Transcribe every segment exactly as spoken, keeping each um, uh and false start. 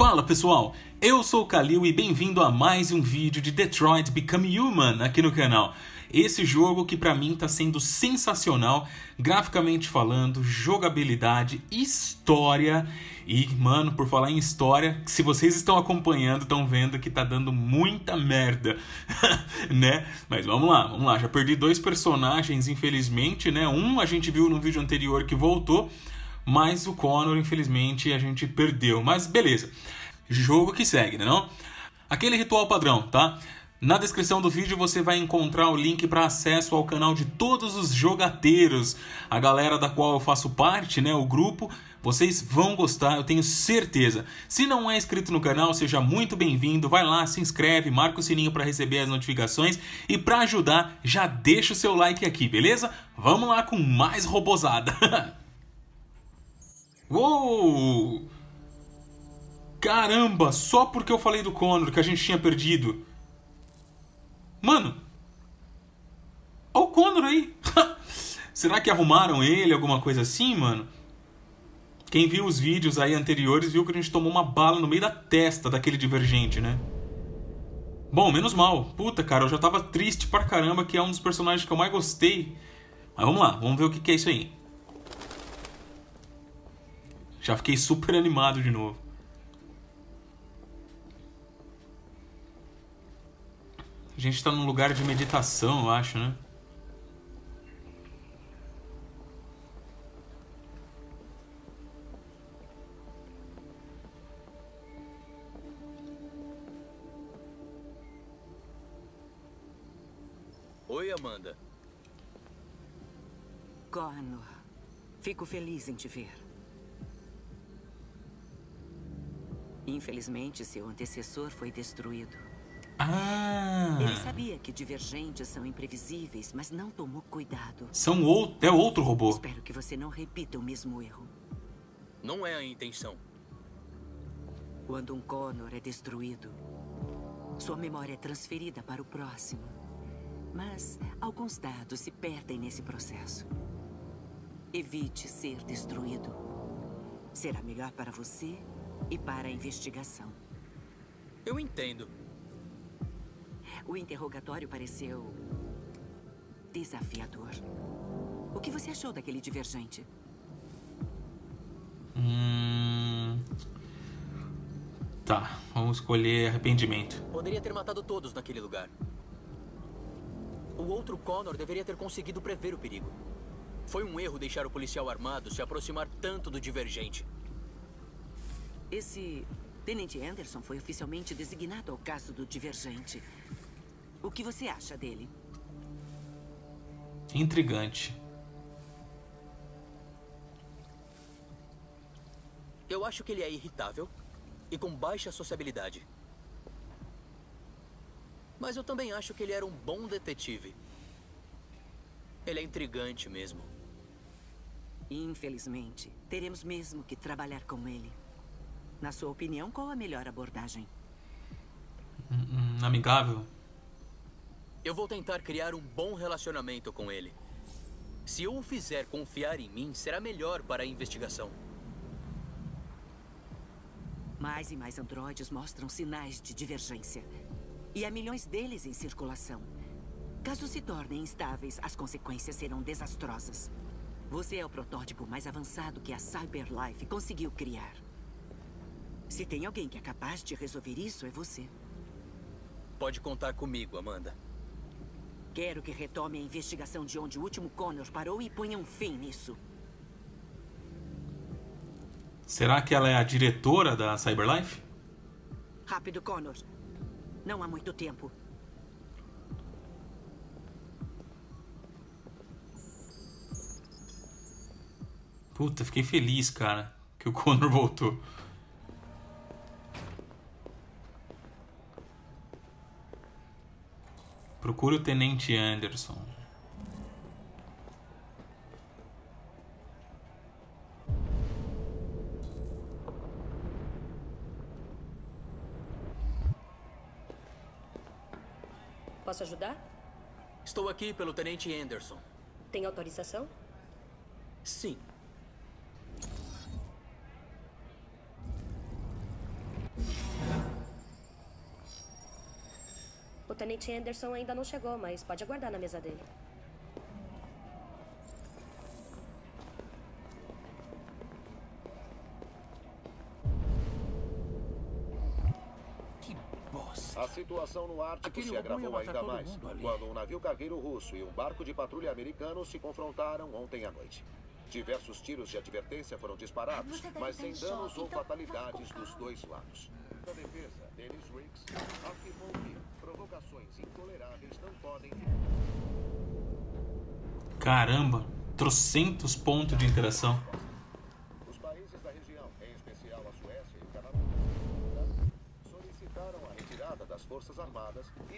Fala pessoal, eu sou o Kalil e bem-vindo a mais um vídeo de Detroit Become Human aqui no canal. Esse jogo que pra mim tá sendo sensacional, graficamente falando, jogabilidade, história. E, mano, por falar em história, se vocês estão acompanhando, estão vendo que tá dando muita merda, né? Mas vamos lá, vamos lá, já perdi dois personagens, infelizmente, né? Um a gente viu no vídeo anterior que voltou, mas o Connor, infelizmente, a gente perdeu. Mas beleza, jogo que segue, né não? Aquele ritual padrão, tá? Na descrição do vídeo você vai encontrar o link para acesso ao canal de todos os jogateiros, a galera da qual eu faço parte, né, o grupo. Vocês vão gostar, eu tenho certeza. Se não é inscrito no canal, seja muito bem-vindo, vai lá, se inscreve, marca o sininho para receber as notificações e para ajudar, já deixa o seu like aqui, beleza? Vamos lá com mais robozada. Uou! Caramba, só porque eu falei do Connor que a gente tinha perdido. Mano, olha o Connor aí. Será que arrumaram ele, alguma coisa assim, mano? Quem viu os vídeos aí anteriores viu que a gente tomou uma bala no meio da testa daquele divergente, né? Bom, menos mal. Puta, cara, eu já tava triste pra caramba, que é um dos personagens que eu mais gostei. Mas vamos lá, vamos ver o que que é isso aí. Já fiquei super animado de novo. A gente tá num lugar de meditação, eu acho, né? Oi, Amanda. Connor, fico feliz em te ver. Infelizmente, seu antecessor foi destruído. Ah. Ele sabia que divergentes são imprevisíveis, mas não tomou cuidado. São outro, é outro robô. Espero que você não repita o mesmo erro. Não é a intenção. Quando um Connor é destruído, sua memória é transferida para o próximo. Mas alguns dados se perdem nesse processo. Evite ser destruído. Será melhor para você e para a investigação. Eu entendo. O interrogatório pareceu desafiador. O que você achou daquele divergente? Hum... Tá, vamos escolher arrependimento. Poderia ter matado todos naquele lugar. O outro Connor deveria ter conseguido prever o perigo. Foi um erro deixar o policial armado se aproximar tanto do divergente. Esse Tenente Anderson foi oficialmente designado ao caso do divergente. O que você acha dele? Intrigante. Eu acho que ele é irritável e com baixa sociabilidade. Mas eu também acho que ele era um bom detetive. Ele é intrigante mesmo. Infelizmente, teremos mesmo que trabalhar com ele. Na sua opinião, qual a melhor abordagem? Amigável. Eu vou tentar criar um bom relacionamento com ele. Se eu o fizer confiar em mim, será melhor para a investigação. Mais e mais androides mostram sinais de divergência. E há milhões deles em circulação. Caso se tornem instáveis, as consequências serão desastrosas. Você é o protótipo mais avançado que a CyberLife conseguiu criar. Se tem alguém que é capaz de resolver isso, é você. Pode contar comigo, Amanda. Quero que retome a investigação de onde o último Connor parou e ponha um fim nisso. Será que ela é a diretora da CyberLife? Rápido, Connor. Não há muito tempo. Puta, fiquei feliz, cara, que o Connor voltou. Procure o Tenente Anderson. Posso ajudar? Estou aqui pelo Tenente Anderson. Tem autorização? Sim. Tenente Anderson ainda não chegou, mas pode aguardar na mesa dele. A situação no Ártico se agravou ainda mais quando um navio cargueiro russo e um barco de patrulha americano se confrontaram ontem à noite. Diversos tiros de advertência foram disparados, mas sem danos ou fatalidades dos dois lados. A defesa, Dennis Riggs, afirmou que provocações intoleráveis não podem... Caramba, trocentos pontos de interação.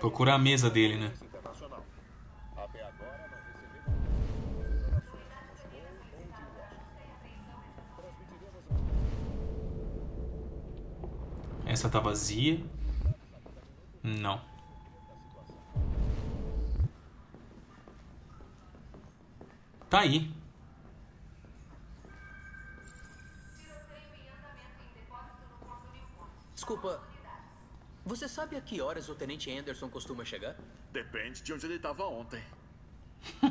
Procurar a mesa dele, né? Essa tá vazia. Não. Tá aí. Desculpa. Você sabe a que horas o Tenente Anderson costuma chegar? Depende de onde ele estava ontem.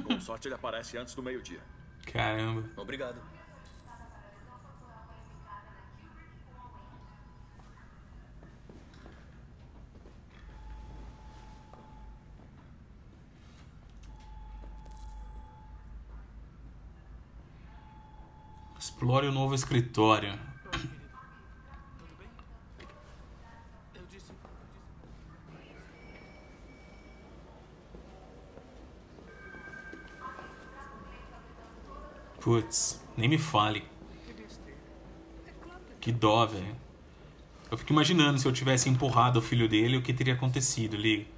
Com sorte ele aparece antes do meio-dia. Caramba. Obrigado. Explore o novo escritório. Putz, nem me fale. Que dó, velho. Eu fico imaginando se eu tivesse empurrado o filho dele, o que teria acontecido, liga.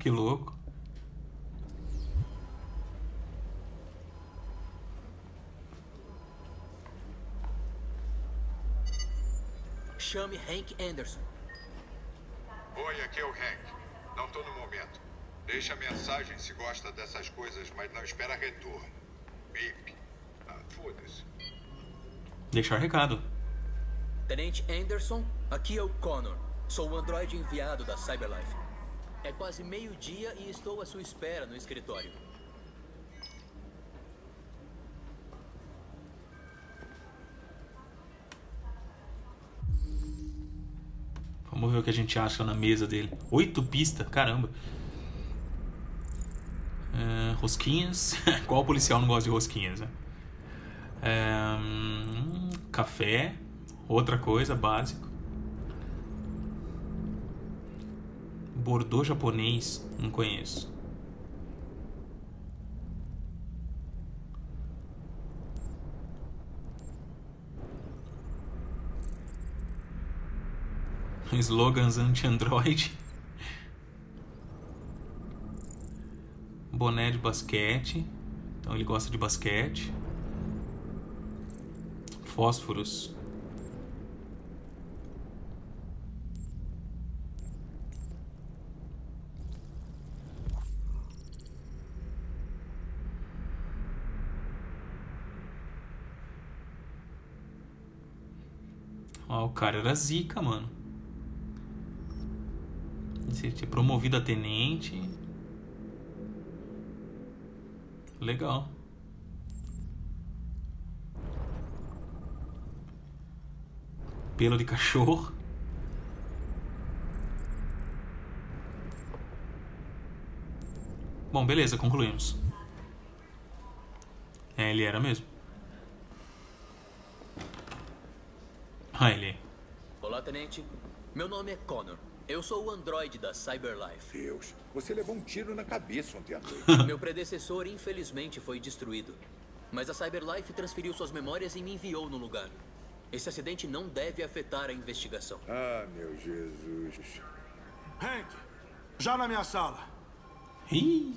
Que louco. Chame Hank Anderson. Oi, aqui é o Hank. Não tô no momento. Deixa a mensagem se gosta dessas coisas, mas não espera retorno. Bip. Ah, foda-se. Deixar recado. Tenente Anderson, aqui é o Connor. Sou o androide enviado da CyberLife. É quase meio-dia e estou à sua espera no escritório. Vamos ver o que a gente acha na mesa dele. Oito pistas, caramba. É, rosquinhas. Qual policial não gosta de rosquinhas, né? É, hum, café. Outra coisa, básico. Bordô japonês, não conheço. Slogans anti-android. Boné de basquete. Então ele gosta de basquete. Fósforos. Ó, o cara era zica, mano. Ele tinha promovido a tenente. Legal. Pelo de cachorro. Bom, beleza, concluímos. É, ele era mesmo. Ah, ele. Olá, Tenente. Meu nome é Connor. Eu sou o androide da CyberLife. Deus, você levou um tiro na cabeça ontem à noite. Meu predecessor, infelizmente, foi destruído. Mas a CyberLife transferiu suas memórias e me enviou no lugar. Esse acidente não deve afetar a investigação. Ah, meu Jesus. Hank, já na minha sala. Ih.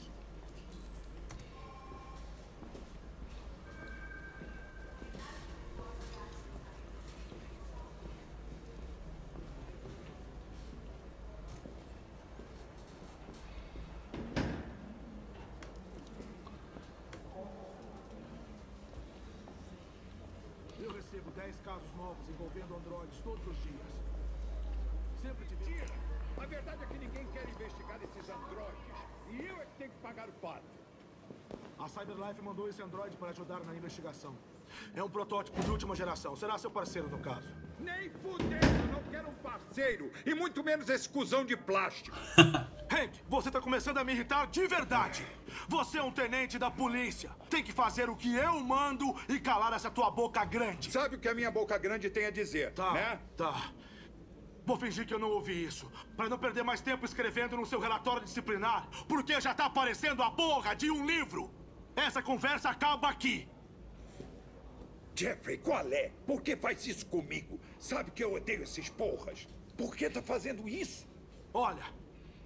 Casos novos envolvendo androides todos os dias. Sempre de mentira. A verdade é que ninguém quer investigar esses androides. E eu é que tenho que pagar o pato. A CyberLife mandou esse androide para ajudar na investigação. É um protótipo de última geração. Será seu parceiro no caso? Nem fudendo! Não quero um parceiro! E muito menos esse cuzão de plástico! Hank, você tá começando a me irritar de verdade! Você é um tenente da polícia! Tem que fazer o que eu mando e calar essa tua boca grande! Sabe o que a minha boca grande tem a dizer, tá, né? Tá. Vou fingir que eu não ouvi isso, pra não perder mais tempo escrevendo no seu relatório disciplinar, porque já tá aparecendo a porra de um livro! Essa conversa acaba aqui! Jeffrey, qual é? Por que faz isso comigo? Sabe que eu odeio esses porras. Por que tá fazendo isso? Olha,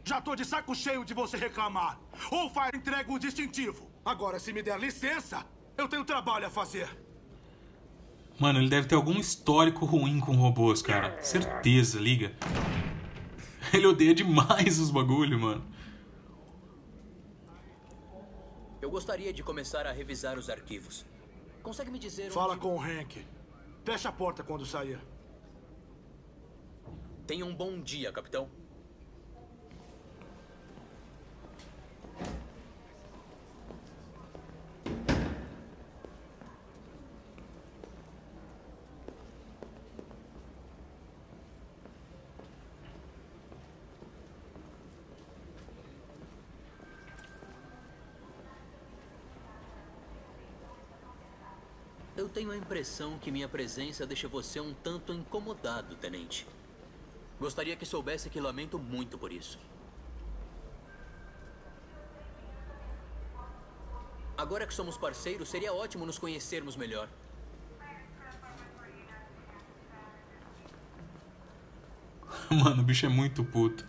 já tô de saco cheio de você reclamar. Ou faz entrega o distintivo. Agora, se me der licença, eu tenho trabalho a fazer. Mano, ele deve ter algum histórico ruim com robôs, cara. Certeza, liga. Ele odeia demais os bagulho, mano. Eu gostaria de começar a revisar os arquivos. Consegue me dizer onde... Fala com o Hank. Fecha a porta quando sair. Tenha um bom dia, capitão. Eu tenho a impressão que minha presença deixa você um tanto incomodado, tenente. Gostaria que soubesse que lamento muito por isso. Agora que somos parceiros, seria ótimo nos conhecermos melhor. Mano, o bicho é muito puto.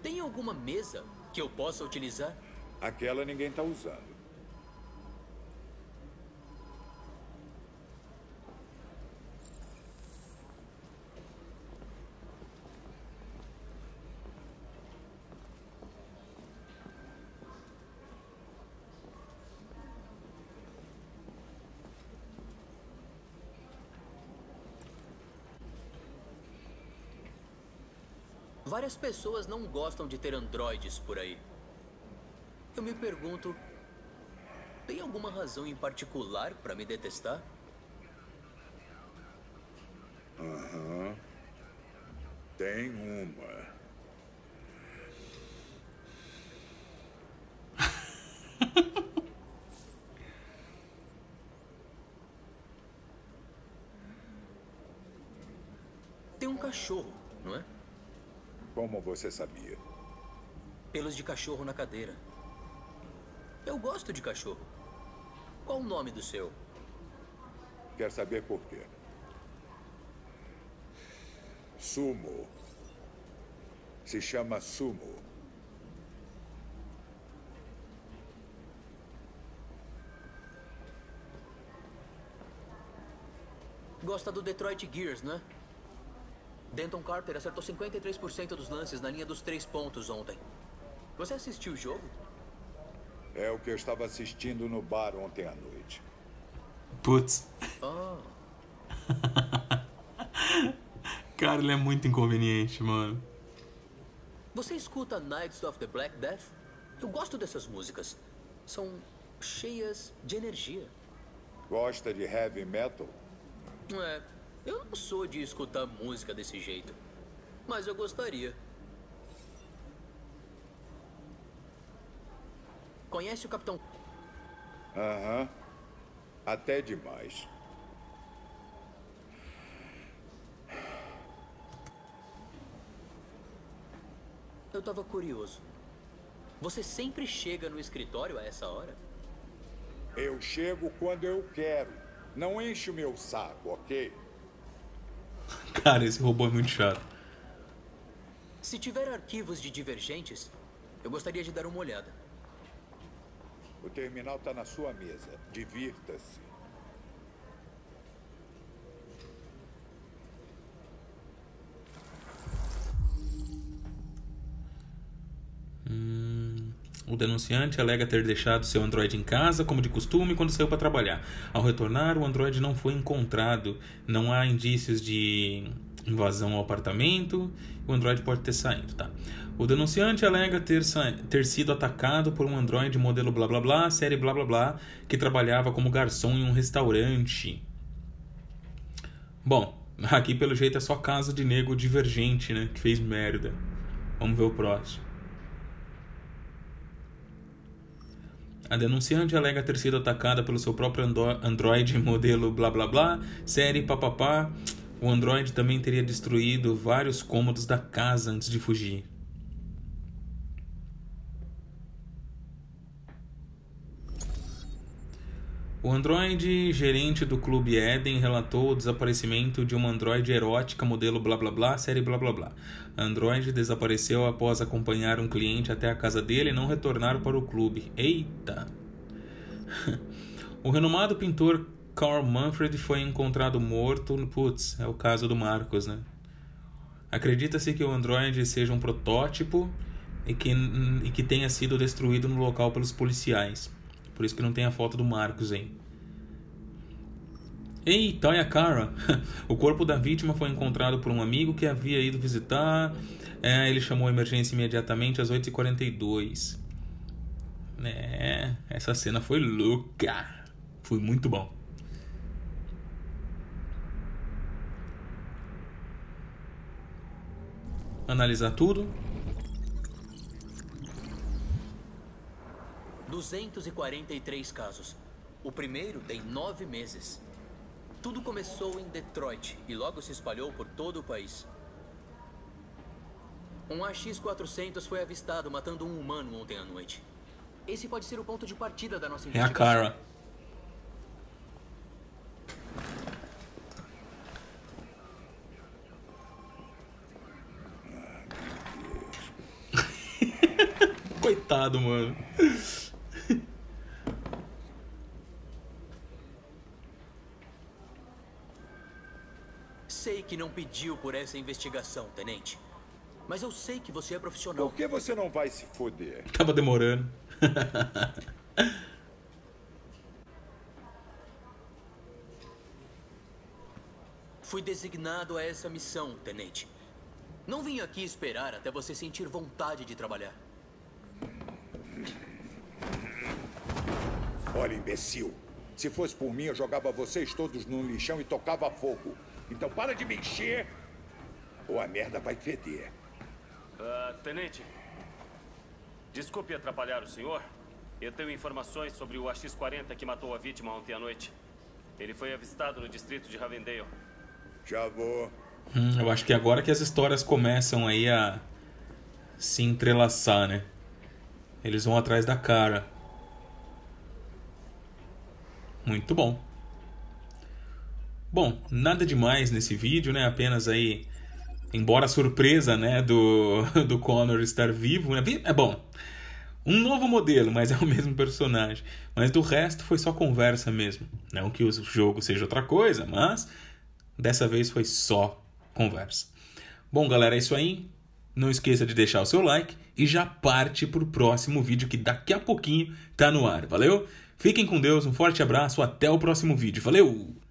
Tem alguma mesa que eu possa utilizar? Aquela ninguém tá usando. Várias pessoas não gostam de ter androides por aí. Eu me pergunto, tem alguma razão em particular para me detestar? Aham. Uhum. Tem uma. Tem um cachorro, não é? Como você sabia? Pelos de cachorro na cadeira. Eu gosto de cachorro. Qual o nome do seu? Quer saber por quê? Sumo. Se chama Sumo. Gosta do Detroit Gears, né? Denton Carter acertou cinquenta e três por cento dos lances na linha dos três pontos ontem. Você assistiu o jogo? É o que eu estava assistindo no bar ontem à noite. Putz. Oh. Cara, ele é muito inconveniente, mano. Você escuta Nights of the Black Death? Eu gosto dessas músicas. São cheias de energia. Gosta de heavy metal? É... Eu não sou de escutar música desse jeito, mas eu gostaria. Conhece o capitão? Aham, até demais. eu tava curioso. Você sempre chega no escritório a essa hora? Eu chego quando eu quero. Não enche o meu saco, ok? Cara, esse robô é muito chato. Se tiver arquivos de divergentes, eu gostaria de dar uma olhada. O terminal tá na sua mesa. Divirta-se. Hum, o denunciante alega ter deixado seu androide em casa, como de costume, quando saiu para trabalhar. Ao retornar, o androide não foi encontrado. Não há indícios de invasão ao apartamento. O androide pode ter saído, tá? O denunciante alega ter, sa... ter sido atacado por um androide modelo blá blá blá, série blá blá blá, que trabalhava como garçom em um restaurante. Bom, aqui pelo jeito é só caso de nego divergente, né? Que fez merda. Vamos ver o próximo. A denunciante alega ter sido atacada pelo seu próprio andro... androide modelo blá blá blá, série papapá. O androide também teria destruído vários cômodos da casa antes de fugir. O androide gerente do Clube Éden relatou o desaparecimento de uma androide erótica modelo blá blá blá, série blá blá blá. A androide desapareceu após acompanhar um cliente até a casa dele e não retornar para o clube. Eita! O renomado pintor Carl Manfred foi encontrado morto. Putz, é o caso do Marcos, né? Acredita-se que o androide seja um protótipo e que, e que tenha sido destruído no local pelos policiais. Por isso que não tem a foto do Marcos, hein? Eita, olha a Kara. O corpo da vítima foi encontrado por um amigo que havia ido visitar. É, ele chamou a emergência imediatamente às oito e quarenta e dois. É, essa cena foi louca. Foi muito bom. Analisar tudo. duzentos e quarenta e três casos. O primeiro tem nove meses. Tudo começou em Detroit e logo se espalhou por todo o país. Um A X quatrocentos foi avistado matando um humano ontem à noite. Esse pode ser o ponto de partida da nossa investigação. É a Kara. Coitado, mano. Sei que não pediu por essa investigação, tenente. Mas eu sei que você é profissional. Por que você não vai se foder? Tava demorando. Fui designado a essa missão, tenente. Não vim aqui esperar até você sentir vontade de trabalhar. Olha, imbecil. Se fosse por mim, eu jogava vocês todos num lixão e tocava fogo. Então para de me encher, ou a merda vai feder. Uh, tenente, desculpe atrapalhar o senhor. Eu tenho informações sobre o A X quarenta que matou a vítima ontem à noite. Ele foi avistado no distrito de Ravendale. Já vou. Hum, eu acho que agora que as histórias começam aí a se entrelaçar, né? Eles vão atrás da Kara. Muito bom. Bom, nada demais nesse vídeo, né? Apenas aí, embora a surpresa, né, do, do Connor estar vivo, né? É bom, um novo modelo, mas é o mesmo personagem. Mas do resto foi só conversa mesmo. Não que o jogo seja outra coisa, mas dessa vez foi só conversa. Bom, galera, é isso aí. Não esqueça de deixar o seu like e já parte para o próximo vídeo que daqui a pouquinho tá no ar, valeu? Fiquem com Deus, um forte abraço, até o próximo vídeo, valeu!